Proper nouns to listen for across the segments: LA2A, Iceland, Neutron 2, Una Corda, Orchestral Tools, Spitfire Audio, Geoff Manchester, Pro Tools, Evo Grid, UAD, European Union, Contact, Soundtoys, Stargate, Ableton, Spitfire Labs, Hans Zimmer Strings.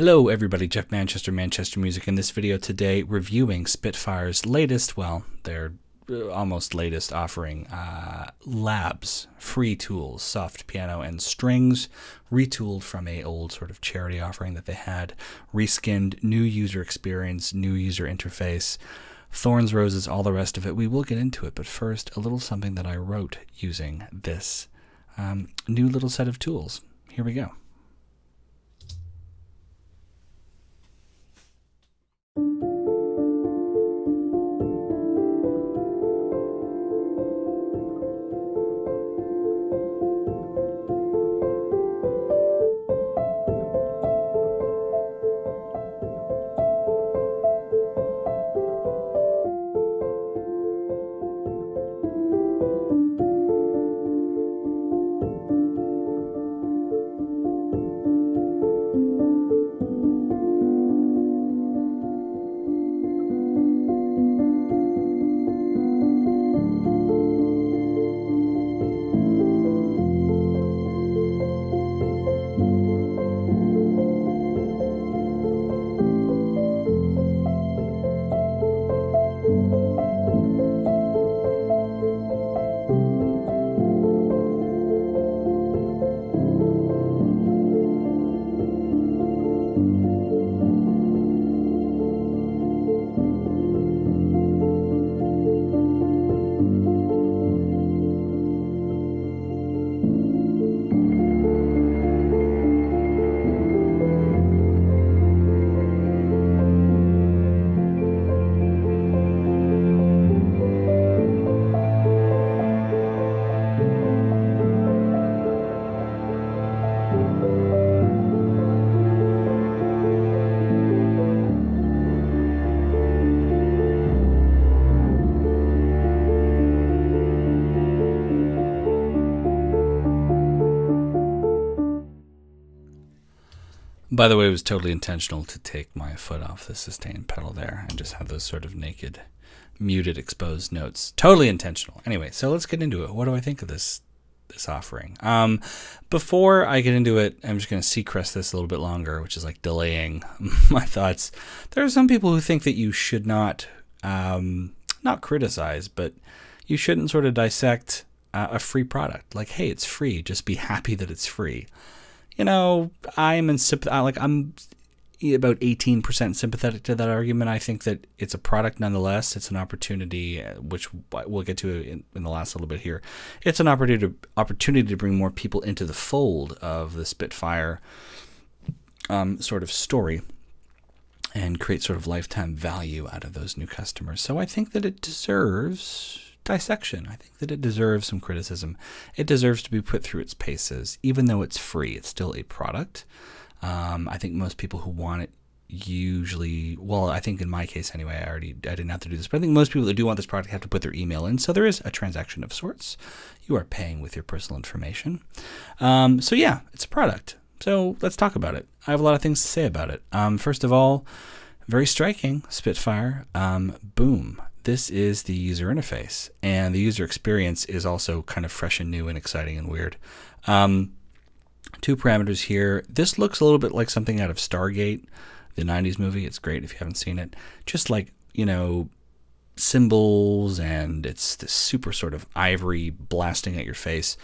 Hello everybody, Geoff Manchester, Manchester Music. In this video today, reviewing Spitfire's latest, well, their almost latest offering, Labs, free tools, soft piano and strings, retooled from a old sort of charity offering that they had, reskinned, new user experience, new user interface, thorns, roses, all the rest of it. We will get into it, but first, a little something that I wrote using this new little set of tools. Here we go. By the way, it was totally intentional to take my foot off the sustain pedal there and just have those sort of naked, muted, exposed notes. Totally intentional. Anyway, so let's get into it. What do I think of this offering? Before I get into it, I'm just going to C-crest this a little bit longer, which is like delaying my thoughts. There are some people who think that you should not criticize, but you shouldn't sort of dissect a free product. Like, hey, it's free. Just be happy that it's free. You know, I'm about 18% sympathetic to that argument. I think that it's a product nonetheless. It's an opportunity, which we'll get to in the last little bit here. It's an opportunity to bring more people into the fold of the Spitfire sort of story and create sort of lifetime value out of those new customers. So I think that it deserves dissection. I think that it deserves some criticism. It deserves to be put through its paces. Even though it's free, it's still a product. I think most people who want it usually, well, I think in my case anyway, I didn't have to do this, but I think most people that do want this product have to put their email in. So there is a transaction of sorts. You are paying with your personal information. So yeah, it's a product. So let's talk about it. I have a lot of things to say about it. First of all, very striking, Spitfire. Boom. This is the user interface, and the user experience is also kind of fresh and new and exciting and weird. Two parameters here. This looks a little bit like something out of Stargate, the 90s movie. It's great if you haven't seen it. Just like, you know, symbols, and it's this super sort of ivory blasting at your face.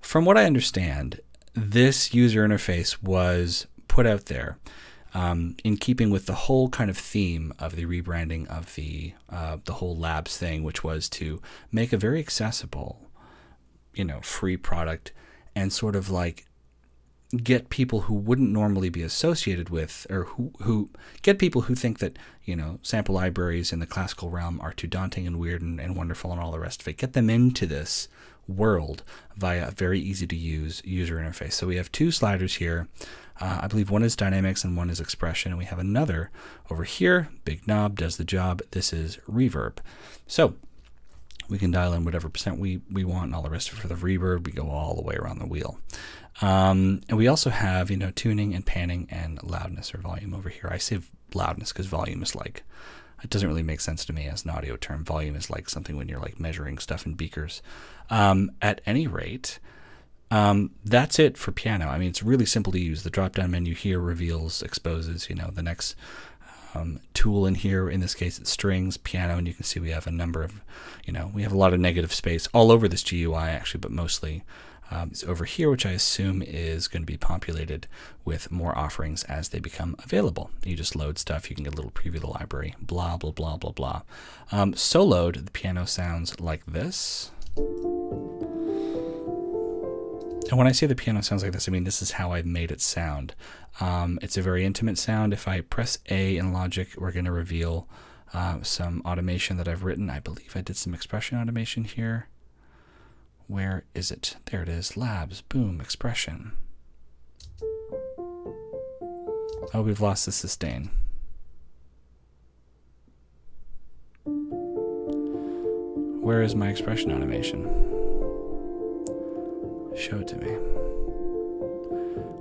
From what I understand, this user interface was put out there in keeping with the whole kind of theme of the rebranding of the whole Labs thing, which was to make a very accessible, you know, free product and sort of like get people who wouldn't normally be associated with, or who get people who think that, you know, sample libraries in the classical realm are too daunting and weird and wonderful and all the rest of it. Get them into this world via a very easy to use user interface. So we have two sliders here. I believe one is dynamics and one is expression, and we have another over here. Big knob does the job. This is reverb. So we can dial in whatever percent we want and all the rest of it. For the reverb, we go all the way around the wheel. And we also have, you know, tuning and panning and loudness or volume over here. I say loudness because volume is like, it doesn't really make sense to me as an audio term. Volume is like something when you're like measuring stuff in beakers. At any rate, That's it for piano. I mean, it's really simple to use. The drop-down menu here reveals, exposes, you know, the next tool in here. In this case, it's strings, piano, and you can see we have a number of, you know, we have a lot of negative space all over this GUI actually, but mostly it's over here, which I assume is going to be populated with more offerings as they become available. You just load stuff, you can get a little preview of the library, blah, blah, blah, blah, blah. Soloed, the piano sounds like this. And when I say the piano sounds like this, I mean this is how I've made it sound. It's a very intimate sound. If I press A in Logic, we're going to reveal some automation that I've written. I believe I did some expression automation here. Where is it? There it is. Labs. Boom. Expression. Oh, we've lost the sustain. Where is my expression automation? Show it to me.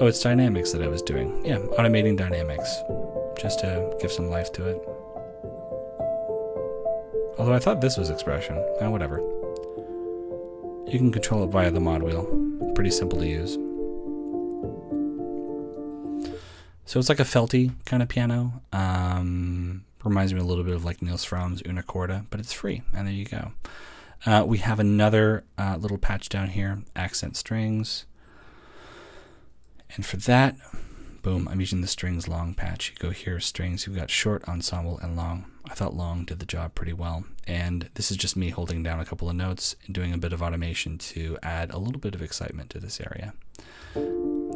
Oh, it's dynamics that I was doing. Yeah, automating dynamics just to give some life to it. Although I thought this was expression. Oh, whatever. You can control it via the mod wheel. Pretty simple to use. So it's like a felty kind of piano. Reminds me a little bit of like Niels From's Una Corda, but it's free, and there you go. We have another little patch down here, accent strings. And for that, boom, I'm using the strings long patch. You go here, strings, you've got short, ensemble, and long. I thought long did the job pretty well. And this is just me holding down a couple of notes and doing a bit of automation to add a little bit of excitement to this area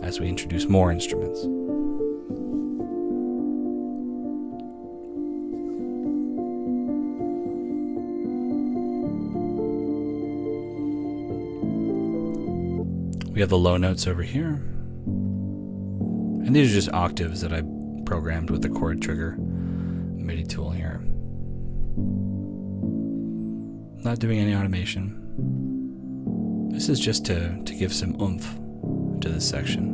as we introduce more instruments. We have the low notes over here, and these are just octaves that I programmed with the chord trigger MIDI tool here. Not doing any automation. This is just to give some oomph to this section.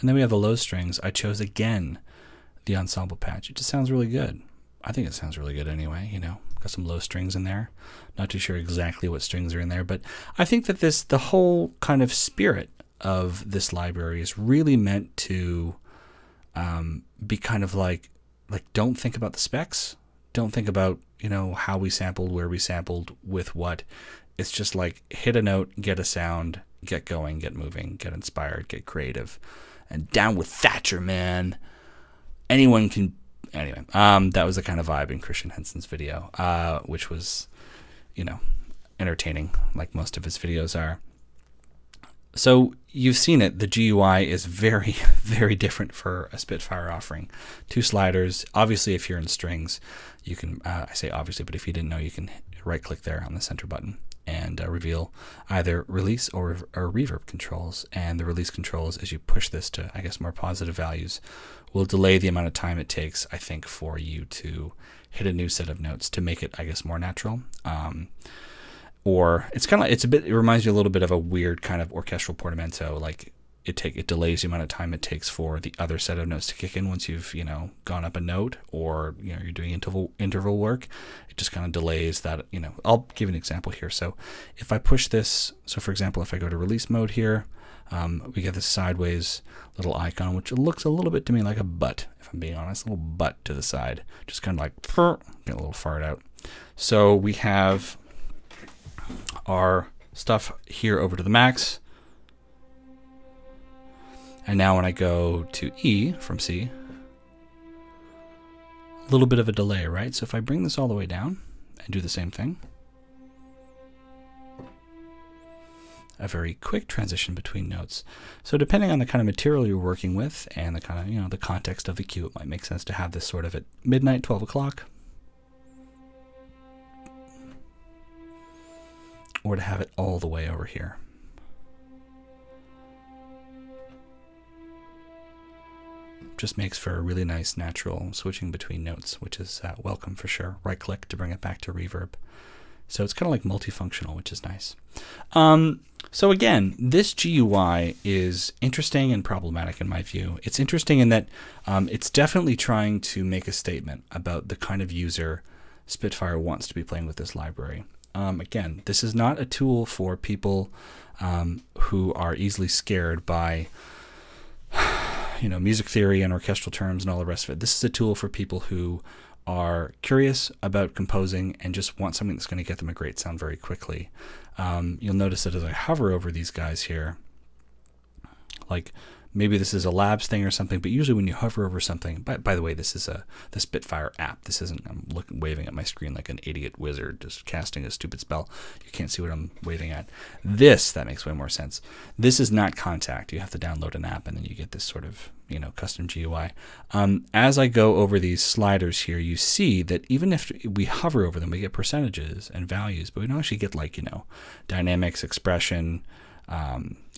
And then we have the low strings. I chose again the ensemble patch. It just sounds really good. I think it sounds really good anyway, you know, got some low strings in there. Not too sure exactly what strings are in there, but I think that this, the whole kind of spirit of this library is really meant to be kind of like don't think about the specs. Don't think about, you know, how we sampled, where we sampled, with what. It's just like hit a note, get a sound, get going, get moving, get inspired, get creative. And down with Thatcher, man. Anyone can. Anyway, that was the kind of vibe in Christian Henson's video, which was, you know, entertaining, like most of his videos are. So you've seen it. The GUI is very, very different for a Spitfire offering. Two sliders. Obviously, if you're in strings, you can, I say obviously, but if you didn't know, you can right-click there on the center button and reveal either release or reverb controls. And the release controls, as you push this to, I guess, more positive values, will delay the amount of time it takes, I think, for you to hit a new set of notes to make it, I guess, more natural. Or it's kind of like, it's a bit, it reminds you a little bit of a weird kind of orchestral portamento. Like it delays the amount of time it takes for the other set of notes to kick in once you've, you know, gone up a note, or, you know, you're doing interval work. It just kind of delays that, you know. I'll give an example here. So if I push this, so for example, if I go to release mode here, we get this sideways little icon, which looks a little bit to me like a butt, if I'm being honest, a little butt to the side, just kind of like get a little fart out. So we have our stuff here over to the max. And now when I go to E from C, a little bit of a delay, right? So if I bring this all the way down and do the same thing, a very quick transition between notes. So depending on the kind of material you're working with and the kind of, you know, the context of the cue, it might make sense to have this sort of at midnight, 12 o'clock. Or to have it all the way over here. Just makes for a really nice natural switching between notes, which is welcome for sure. Right click to bring it back to reverb. So it's kind of like multifunctional, which is nice. So again, this GUI is interesting and problematic in my view. It's interesting in that it's definitely trying to make a statement about the kind of user Spitfire wants to be playing with this library. Again, this is not a tool for people who are easily scared by music theory and orchestral terms and all the rest of it. This is a tool for people who are curious about composing and just want something that's going to get them a great sound very quickly. You'll notice that as I hover over these guys here, like maybe this is a labs thing or something, but usually when you hover over something, by the way, this is the Spitfire app. This isn't, I'm waving at my screen like an idiot wizard just casting a stupid spell. You can't see what I'm waving at. This, that makes way more sense. This is not Contact. You have to download an app and then you get this sort of custom GUI. As I go over these sliders here, you see that even if we hover over them, we get percentages and values, but we don't actually get like, dynamics, expression.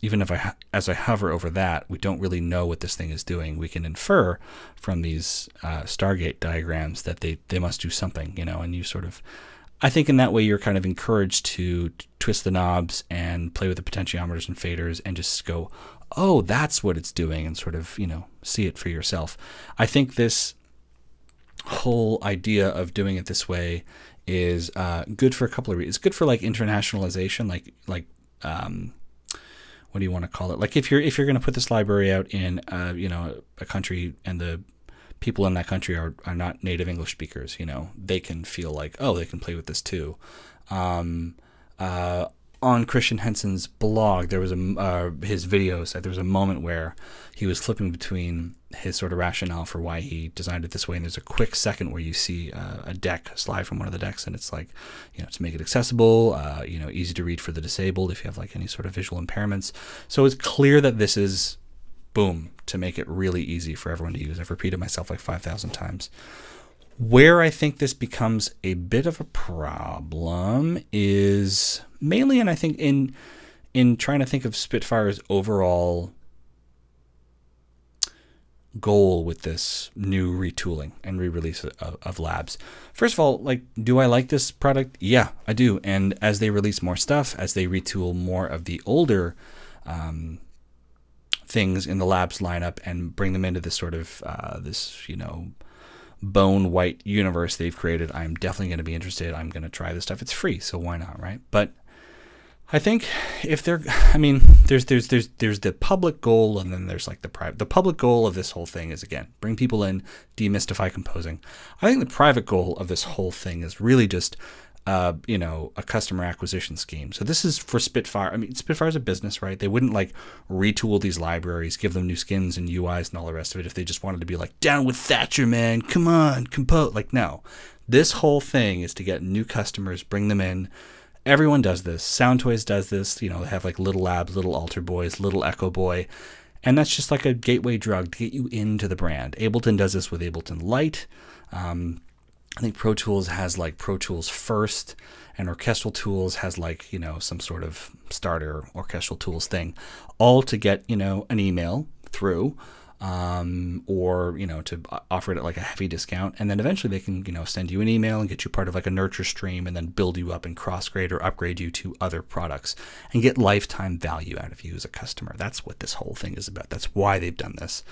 Even if as I hover over that, we don't really know what this thing is doing. We can infer from these Stargate diagrams that they must do something, and you sort of, I think in that way you're kind of encouraged to twist the knobs and play with the potentiometers and faders and just go, oh, that's what it's doing, and sort of, see it for yourself. I think this whole idea of doing it this way is good for a couple of reasons. It's good for like internationalization, like what do you want to call it? Like if you're going to put this library out in a country and the people in that country are not native English speakers, they can feel like, oh, they can play with this too. On Christian Henson's blog, there was his videos, there was a moment where he was flipping between his sort of rationale for why he designed it this way, and there's a quick second where you see a deck, a slide from one of the decks, and it's like, to make it accessible, easy to read for the disabled if you have like any sort of visual impairments. So it's clear that this is, boom, to make it really easy for everyone to use. I've repeated myself like 5,000 times. Where I think this becomes a bit of a problem is mainly, and I think in trying to think of Spitfire's overall goal with this new retooling and re-release of Labs. First of all, like, do I like this product? Yeah, I do. And as they release more stuff, as they retool more of the older things in the Labs lineup and bring them into this sort of bone white universe they've created, I'm definitely going to be interested. I'm going to try this stuff. It's free, so why not, right? But I think if they're, I mean, there's the public goal, and then there's like the private. The public goal of this whole thing is, again, bring people in, demystify composing. I think the private goal of this whole thing is really just a customer acquisition scheme. So this is for Spitfire. I mean, Spitfire's a business, right? They wouldn't like retool these libraries, give them new skins and UIs and all the rest of it if they just wanted to be like, down with Thatcher, man, come on, compose. Like, no. This whole thing is to get new customers, bring them in. Everyone does this. Soundtoys does this. They have like Little Labs, Little Altar Boys, Little Echo Boy. And that's just like a gateway drug to get you into the brand. Ableton does this with Ableton Lite. I think Pro Tools has like Pro Tools First, and Orchestral Tools has like, some sort of starter Orchestral Tools thing, all to get, an email through, or, to offer it at like a heavy discount. And then eventually they can, send you an email and get you part of like a nurture stream and then build you up and cross-grade or upgrade you to other products and get lifetime value out of you as a customer. That's what this whole thing is about. That's why they've done this,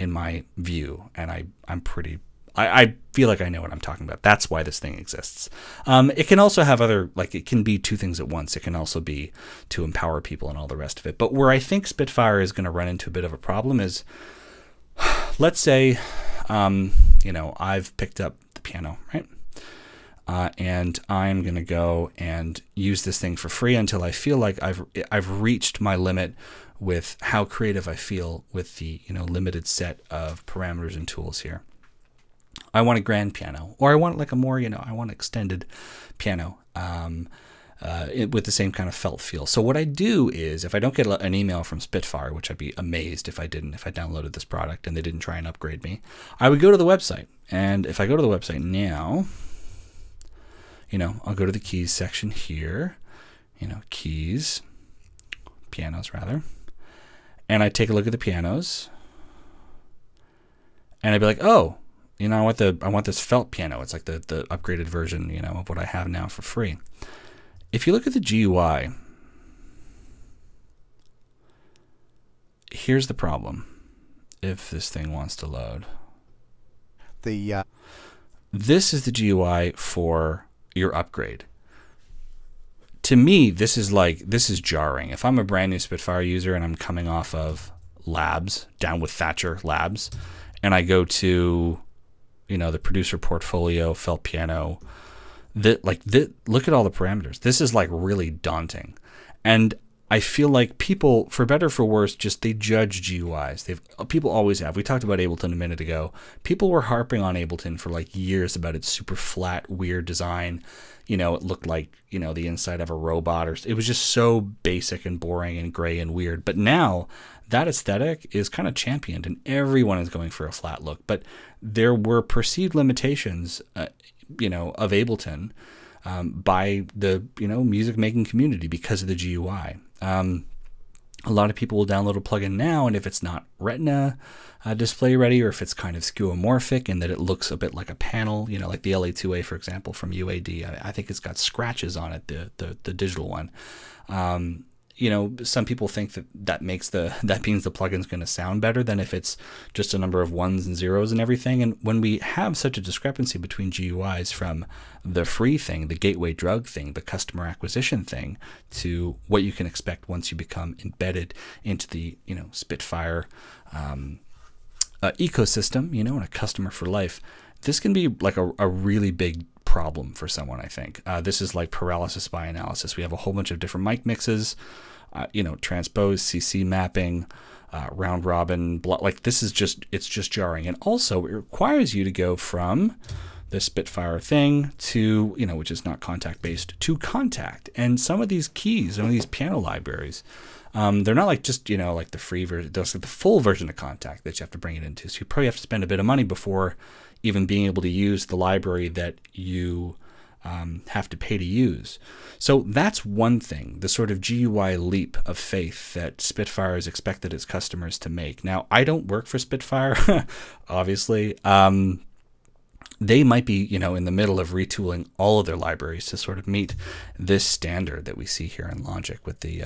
in my view. And I'm pretty... I feel like I know what I'm talking about. That's why this thing exists. It can also have other, like, it can be two things at once. It can also be to empower people and all the rest of it. But where I think Spitfire is going to run into a bit of a problem is, let's say, I've picked up the piano, right? And I'm going to go and use this thing for free until I feel like I've reached my limit with how creative I feel with the, limited set of parameters and tools here. I want a grand piano, or I want like a more, I want extended piano with the same kind of felt feel. So what I do is, if I don't get an email from Spitfire, which I'd be amazed if I didn't, if I downloaded this product and they didn't try and upgrade me, I would go to the website. And if I go to the website now, I'll go to the keys section here, keys, pianos rather, and I take a look at the pianos, and I'd be like, oh, I want this felt piano. It's like the upgraded version, of what I have now for free. If you look at the GUI, here's the problem. If this thing wants to load, the this is the GUI for your upgrade. To me, this is like, this is jarring. If I'm a brand new Spitfire user and I'm coming off of Labs, down with Thatcher Labs, and I go to, you know, the producer portfolio, felt piano, that like that, look at all the parameters. This is like really daunting. And I feel like people, for better or for worse, just they judge GUIs. People always have. We talked about Ableton a minute ago. People were harping on Ableton for like years about its super flat, weird design. You know, it looked like, you know, the inside of a robot, or it was just so basic and boring and gray and weird. But now that aesthetic is kind of championed, and everyone is going for a flat look. But there were perceived limitations, you know, of Ableton by the, you know, music making community because of the GUI. A lot of people will download a plugin now, and if it's not Retina display ready, or if it's kind of skeuomorphic and that it looks a bit like a panel, you know, like the LA2A, for example, from UAD, I think it's got scratches on it, the digital one. You know, some people think that that means the plugin's going to sound better than if it's just a number of ones and zeros and everything. And when we have such a discrepancy between GUIs, from the free thing, the gateway drug thing, the customer acquisition thing, to what you can expect once you become embedded into the, you know, Spitfire ecosystem, you know, and a customer for life, this can be like a really big problem for someone, I think. This is like paralysis by analysis. We have a whole bunch of different mic mixes, you know, transpose, CC mapping, round robin, like this is just, it's just jarring. And also it requires you to go from the Spitfire thing to, you know, which is not Contact based, to Contact. And some of these keys, some of these piano libraries, they're not like just, you know, like the free version, like the full version of Contact that you have to bring it into. So you probably have to spend a bit of money before even being able to use the library that you have to pay to use. So that's one thing, the sort of GUI leap of faith that Spitfire has expected its customers to make. Now, I don't work for Spitfire, obviously. They might be, you know, in the middle of retooling all of their libraries to sort of meet this standard that we see here in Logic with the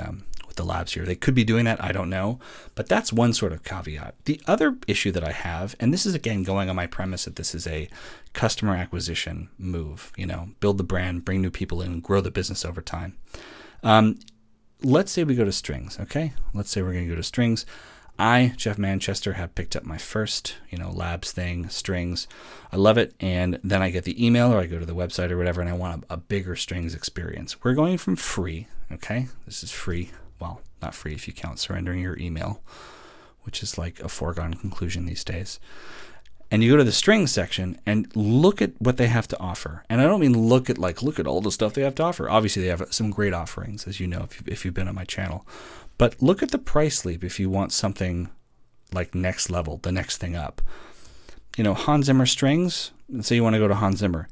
Labs here. They could be doing that, I don't know, but that's one sort of caveat. The other issue that I have, and this is again going on my premise that this is a customer acquisition move, you know, build the brand, bring new people in, grow the business over time. Let's say we go to strings, okay? Let's say we're going to go to strings. I, Geoff Manchester, have picked up my first, you know, Labs thing, strings. I love it. And then I get the email, or I go to the website or whatever, and I want a bigger strings experience. We're going from free, okay? This is free. Well, not free if you count surrendering your email, which is like a foregone conclusion these days. And you go to the strings section and look at what they have to offer. And I don't mean look at like, look at all the stuff they have to offer. Obviously, they have some great offerings, as you know, if you've been on my channel. But look at the price leap if you want something like next level, the next thing up. You know, Hans Zimmer Strings, let's say you want to go to Hans Zimmer.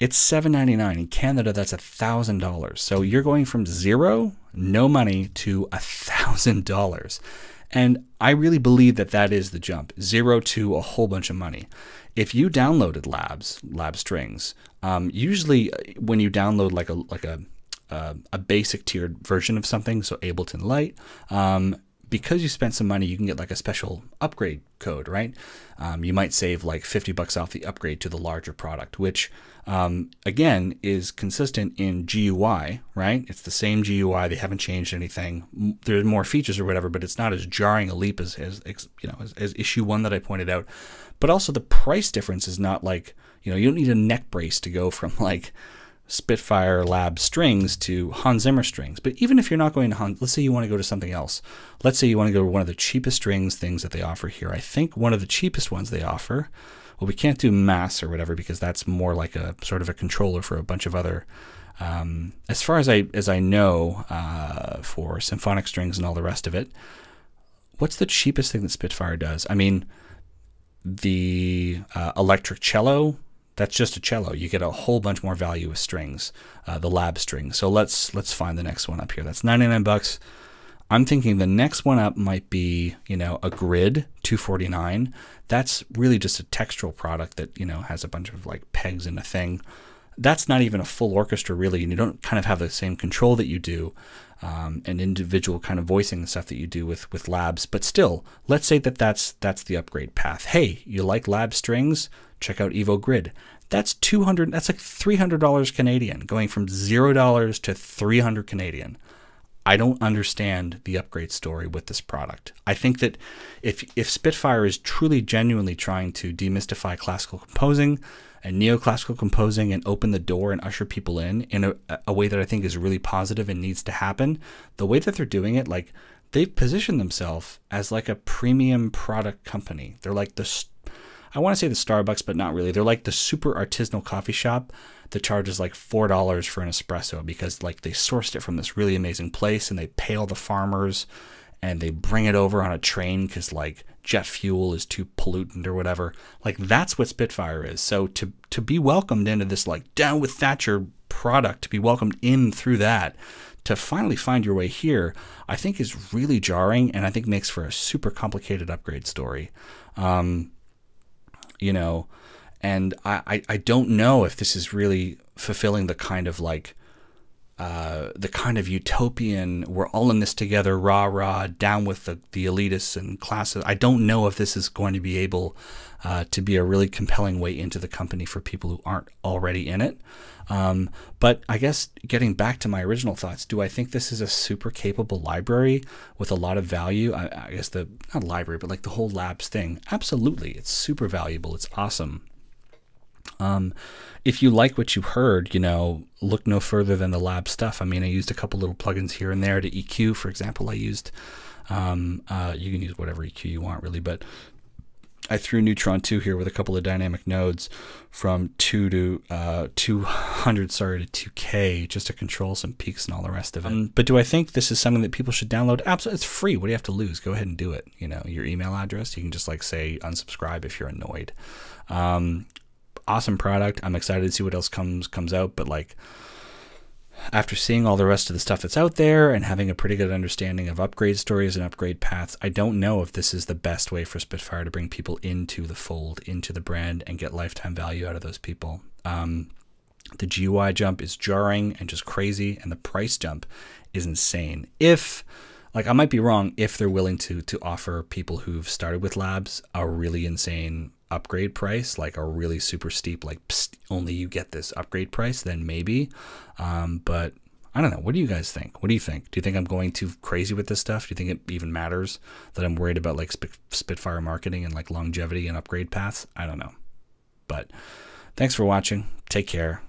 It's $7.99. In Canada, that's $1,000. So you're going from zero, no money, to $1,000. And I really believe that that is the jump, zero to a whole bunch of money. If you downloaded Lab Strings, usually when you download like a basic tiered version of something, so Ableton Lite, because you spent some money, you can get like a special upgrade code, right? You might save like $50 off the upgrade to the larger product, which again is consistent in GUI, right? It's the same GUI. They haven't changed anything. There's more features or whatever, but it's not as jarring a leap as issue one that I pointed out. But also the price difference is not like, you know, you don't need a neck brace to go from like Spitfire Lab Strings to Hans Zimmer Strings. But even if you're not going to Hans, let's say you want to go to something else. Let's say you want to go to one of the cheapest strings things that they offer here. I think one of the cheapest ones they offer, well, we can't do Mass or whatever because that's more like a sort of a controller for a bunch of other, as far as I know, for symphonic strings and all the rest of it. What's the cheapest thing that Spitfire does? I mean, the electric cello, that's just a cello. You get a whole bunch more value with strings, the Lab Strings. So let's find the next one up here. That's $99. I'm thinking the next one up might be, you know, a Grid, $249. That's really just a textural product that, you know, has a bunch of like pegs in a thing. that's not even a full orchestra really, and you don't kind of have the same control that you do and individual kind of voicing and stuff that you do with labs. But still, let's say that that's the upgrade path. Hey, you like lab strings? Check out Evo Grid. That's $200. That's like $300 Canadian, going from $0 to $300 Canadian. I don't understand the upgrade story with this product. I think that if Spitfire is truly genuinely trying to demystify classical composing and neoclassical composing and open the door and usher people in a way that I think is really positive and needs to happen, the way that they're doing it, like they've positioned themselves as like a premium product company. They're like the, I want to say the Starbucks, but not really. They're like the super artisanal coffee shop that charges like $4 for an espresso because like they sourced it from this really amazing place and they pay all the farmers and they bring it over on a train because like jet fuel is too pollutant or whatever. Like that's what Spitfire is. So to be welcomed into this like down with Thatcher product, to be welcomed in through that, to finally find your way here, I think is really jarring and I think makes for a super complicated upgrade story. You know, and I don't know if this is really fulfilling the kind of like utopian we're all in this together, rah rah, down with the elitists and classes. I don't know if this is going to be able to be a really compelling way into the company for people who aren't already in it. But I guess getting back to my original thoughts, do I think this is a super capable library with a lot of value? I guess the not library, but like the whole labs thing. Absolutely, it's super valuable. It's awesome. If you like what you heard, you know, look no further than the lab stuff. I mean, I used a couple little plugins here and there to EQ, for example. I used, you can use whatever EQ you want really, but I threw Neutron 2 here with a couple of dynamic nodes from 200 to 2K just to control some peaks and all the rest of it. But do I think this is something that people should download? Absolutely. It's free. What do you have to lose? Go ahead and do it. You know, your email address, you can just like say unsubscribe if you're annoyed. Awesome product. I'm excited to see what else comes out, but like after seeing all the rest of the stuff that's out there and having a pretty good understanding of upgrade stories and upgrade paths, I don't know if this is the best way for Spitfire to bring people into the fold, into the brand, and get lifetime value out of those people. The GUI jump is jarring and just crazy, and the price jump is insane. If like I might be wrong, if they're willing to offer people who've started with labs a really insane upgrade price, like a really super steep, like psst, only you get this upgrade price, then maybe. But I don't know. What do you guys think? What do you think? Do you think I'm going too crazy with this stuff? Do you think it even matters that I'm worried about like Spitfire marketing and like longevity and upgrade paths? I don't know. But thanks for watching. Take care.